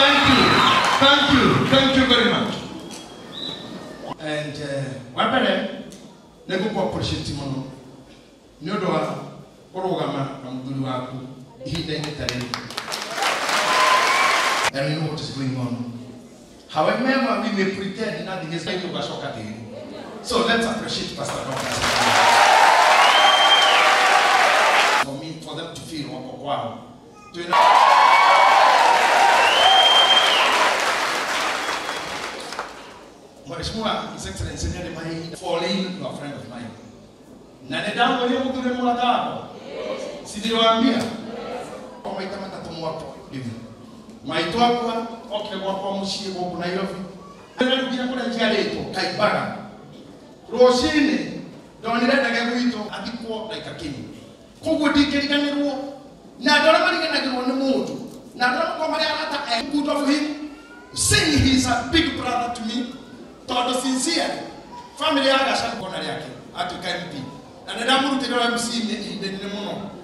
Thank you very much. And I don't know what is going on. However, we may pretend nothing is going on. So let's appreciate Pastor Kadejo. For me, for them to feel, wow. Do you know? His Excellency, falling to a friend of mine. Nanedam, we have to do more than Sidi Wambia. Oh, my God, that tomorrow. My toa, okay, what comes here? What can I love you? I don't know. I Rosine, don't let the Gabuito at the court like a king. Coco did get a war. Now, don't let him get on the mood. Now, don't come and good of him. Saying he's a big brother to me, thought of sincere. Family, I shall go to Kennedy. And I don't want to see me in the moon.